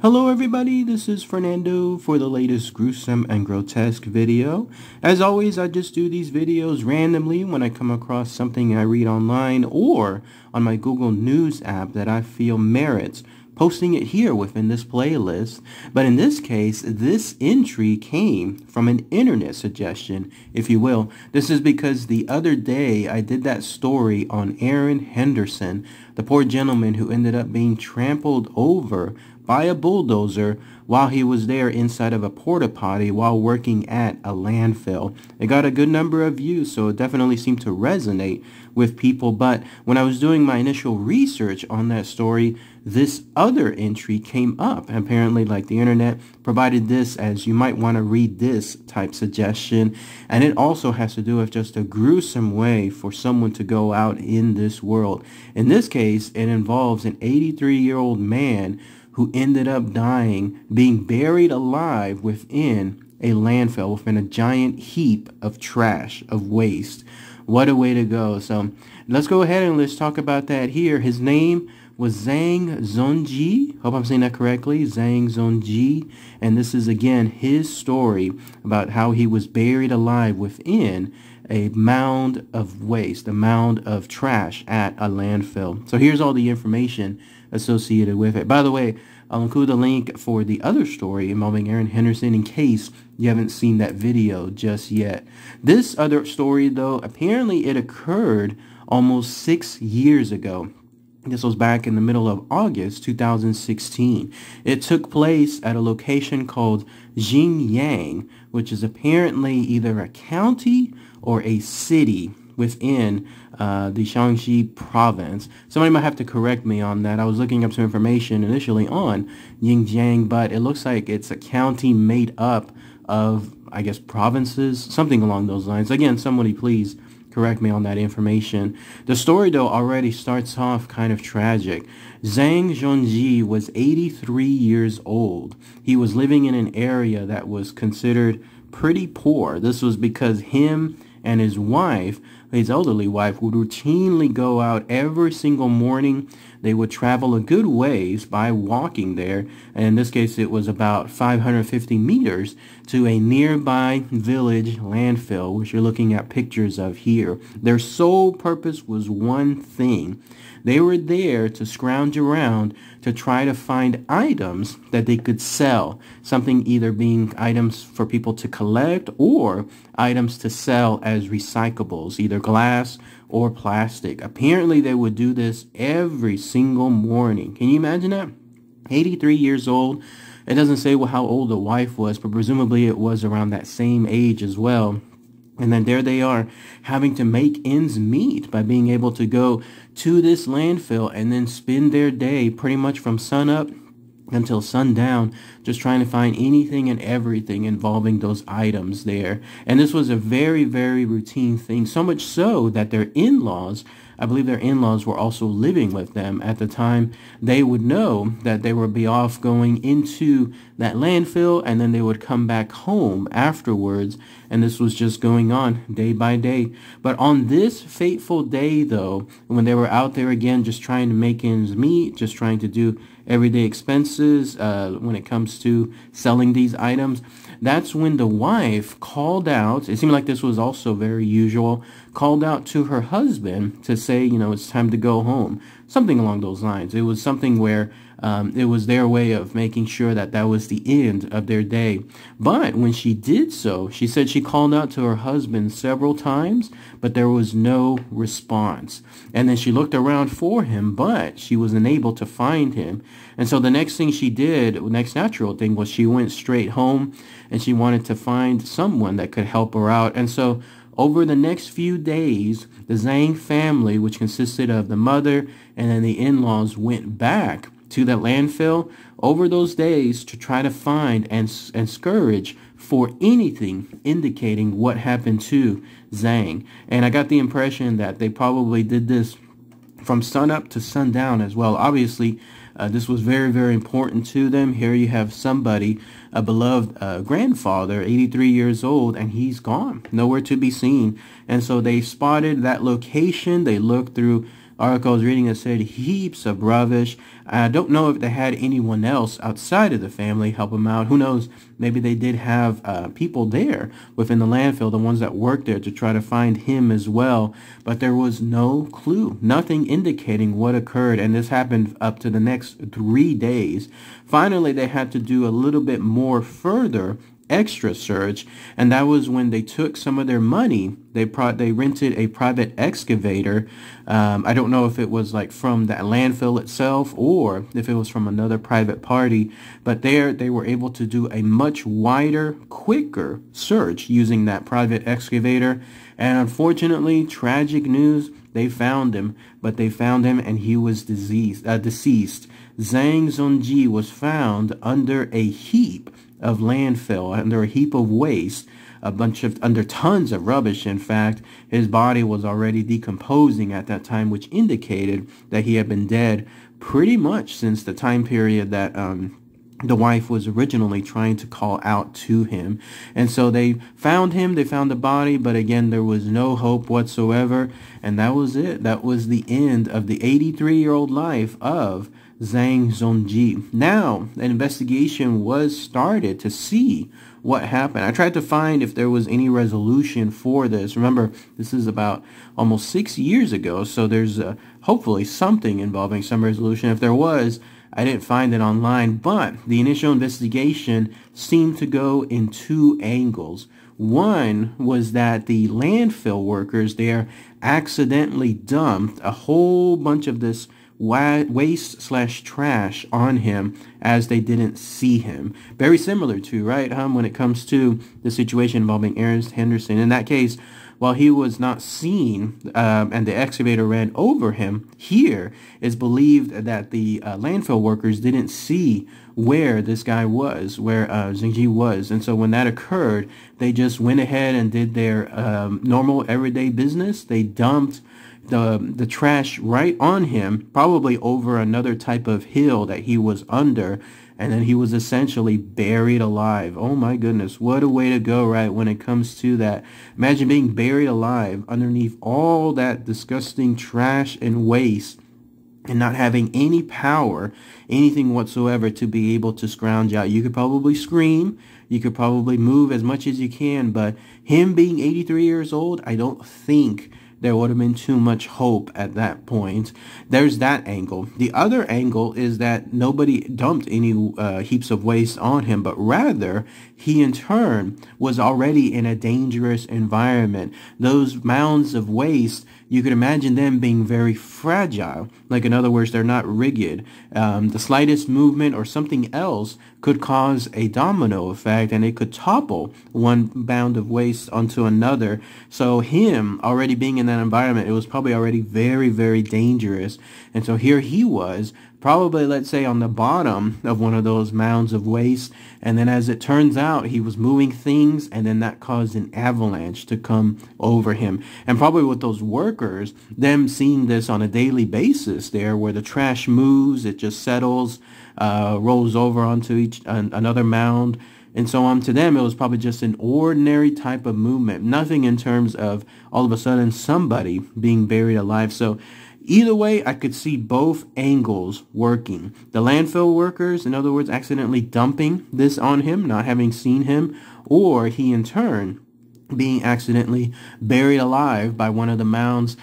Hello everybody, this is Fernando for the latest gruesome and grotesque video. As always, I just do these videos randomly when I come across something I read online or on my Google News app that I feel merits posting it here within this playlist. But in this case, this entry came from an internet suggestion, if you will. This is because the other day I did that story on Aaron Henderson, the poor gentleman who ended up being trampled over by a bulldozer while he was there inside of a porta potty while working at a landfill. It got a good number of views, so it definitely seemed to resonate with people. But when I was doing my initial research on that story, this other entry came up. Apparently, like, the internet provided this as you might want to read this type suggestion, and it also has to do with just a gruesome way for someone to go out in this world. In this case, it involves an 83-year-old man who ended up dying, being buried alive within a landfill, within a giant heap of trash, of waste. What a way to go. So let's go ahead and let's talk about that here. His name was Zhang Zhongjie. Hope I'm saying that correctly. Zhang Zhongjie. And this is, again, his story about how he was buried alive within a mound of waste, a mound of trash at a landfill. So here's all the information associated with it. By the way, I'll include a link for the other story involving Aaron Henderson in case you haven't seen that video just yet. This other story, though, apparently it occurred almost 6 years ago. This was back in the middle of August 2016. It took place at a location called Jingyang, which is apparently either a county or a city within the Shanxi province. Somebody might have to correct me on that. I was looking up some information initially on Yingjiang, but it looks like it's a county made up of, I guess, provinces, something along those lines. Again, somebody please correct me on that information. The story, though, already starts off kind of tragic. Zhang Zhongjie was 83 years old. He was living in an area that was considered pretty poor. This was because him and his wife, his elderly wife, would routinely go out every single morning. They would travel a good ways by walking there, and in this case it was about 550 meters to a nearby village landfill, which you're looking at pictures of here. Their sole purpose was one thing. They were there to scrounge around to try to find items that they could sell, something either being items for people to collect or items to sell as recyclables, either glass or plastic. Apparently they would do this every single morning. Can you imagine that? 83 years old. It doesn't say how old the wife was, but presumably it was around that same age as well. And then there they are, having to make ends meet by being able to go to this landfill and then spend their day pretty much from sunup until sundown, just trying to find anything and everything involving those items there. And this was a very, very routine thing, so much so that their in-laws, I believe their in-laws were also living with them at the time, they would know that they would be off going into that landfill, and then they would come back home afterwards, and this was just going on day by day. But on this fateful day, though, when they were out there again just trying to make ends meet, just trying to do everyday expenses when it comes to selling these items, that's when the wife called out. It seemed like this was also very usual. Called out to her husband to say, you know, it's time to go home. Something along those lines. It was something where it was their way of making sure that that was the end of their day. But when she did so, she said she called out to her husband several times, but there was no response. And then she looked around for him, but she was unable to find him. And so the next thing she did, the next natural thing, was she went straight home, and she wanted to find someone that could help her out. And so over the next few days, the Zhang family, which consisted of the mother and then the in-laws, went back to that landfill over those days to try to find and scourge for anything indicating what happened to Zhang. And I got the impression that they probably did this from sunup to sundown as well. Obviously, this was very, very important to them. Here you have somebody, a beloved grandfather, 83 years old, and he's gone, nowhere to be seen. And so they spotted that location. They looked through articles, reading and said heaps of rubbish. I don't know if they had anyone else outside of the family help them out. Who knows? Maybe they did have people there within the landfill, the ones that worked there, to try to find him as well. But there was no clue, nothing indicating what occurred. And this happened up to the next 3 days. Finally, they had to do a little bit more further extra search, and that was when they took some of their money. They rented a private excavator. I don't know if it was like from that landfill itself or if it was from another private party, but there they were able to do a much wider, quicker search using that private excavator. And unfortunately, tragic news, they found him, but they found him and he was deceased. Zhang Zhongjie was found under a heap of landfill, under a heap of waste, under tons of rubbish. In fact, his body was already decomposing at that time, which indicated that he had been dead pretty much since the time period that the wife was originally trying to call out to him. And so they found him, they found the body, but again, there was no hope whatsoever. And that was it. That was the end of the 83-year-old life of Zhang Zhongjie. Now, an investigation was started to see what happened. I tried to find if there was any resolution for this. Remember, this is about almost 6 years ago, so there's hopefully something involving some resolution. If there was, I didn't find it online, but the initial investigation seemed to go in two angles. One was that the landfill workers there accidentally dumped a whole bunch of this waste/trash on him as they didn't see him. Very similar to, right, when it comes to the situation involving Aaron Henderson. In that case, while he was not seen and the excavator ran over him, here it's believed that the landfill workers didn't see where this guy was, where Zhongjie was. And so when that occurred, they just went ahead and did their normal everyday business. They dumped the trash right on him, probably over another type of hill that he was under, and then he was essentially buried alive. Oh my goodness, what a way to go, right, when it comes to that. Imagine being buried alive underneath all that disgusting trash and waste and not having any power, anything whatsoever to be able to scrounge out. You could probably scream, you could probably move as much as you can, but him being 83 years old, I don't think there would have been too much hope at that point. There's that angle. The other angle is that nobody dumped any heaps of waste on him, but rather he in turn was already in a dangerous environment. Those mounds of waste, you could imagine them being very fragile. Like, in other words, they're not rigid. The slightest movement or something else could cause a domino effect, and it could topple one mound of waste onto another. So him already being in that environment, it was probably already very, very dangerous. And so here he was, probably, let's say, on the bottom of one of those mounds of waste. And then, as it turns out, he was moving things, and then that caused an avalanche to come over him. And probably with those workers, them seeing this on a daily basis there, where the trash moves, it just settles, rolls over onto another mound, and so on. To them, it was probably just an ordinary type of movement, nothing in terms of all of a sudden somebody being buried alive. So either way, I could see both angles working. The landfill workers, in other words, accidentally dumping this on him, not having seen him, or he in turn being accidentally buried alive by one of the mounds,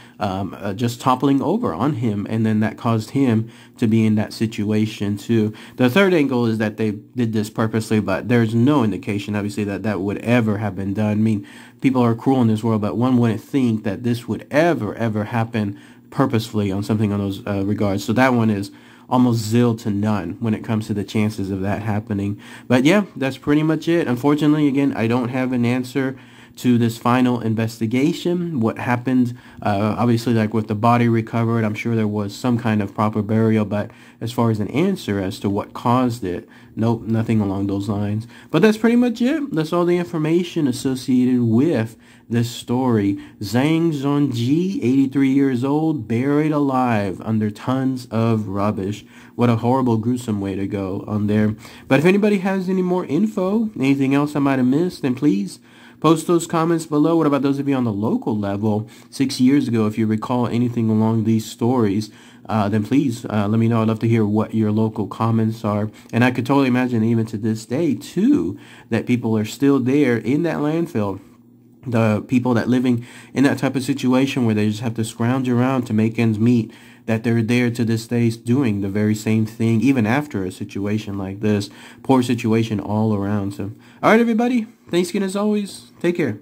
just toppling over on him, and then that caused him to be in that situation too. The third angle is that they did this purposely, but there's no indication, obviously, that that would ever have been done. I mean, people are cruel in this world, but one wouldn't think that this would ever happen purposefully on something on those regards. So that one is almost zil to none when it comes to the chances of that happening. But yeah, that's pretty much it. Unfortunately, again, I don't have an answer to this final investigation. What happened, obviously, like with the body recovered, I'm sure there was some kind of proper burial, but as far as an answer as to what caused it, nope, nothing along those lines. But that's pretty much it. That's all the information associated with this story. Zhang Zhongjie, 83 years old, buried alive under tons of rubbish. What a horrible, gruesome way to go on there. But if anybody has any more info, anything else I might have missed, then please Post those comments below. What about those of you on the local level? 6 years ago, if you recall anything along these stories, then please let me know. I'd love to hear what your local comments are. And I could totally imagine even to this day, too, that people are still there in that landfill. The people that living in that type of situation where they just have to scrounge around to make ends meet, that they're there to this day doing the very same thing, even after a situation like this. Poor situation all around. So, all right, everybody. Thanks again as always. Take care.